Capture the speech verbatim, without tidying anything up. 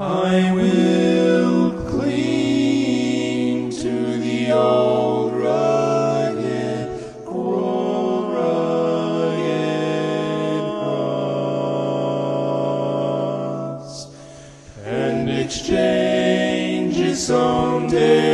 I will cling to the old rugged, rugged cross, and exchange it someday.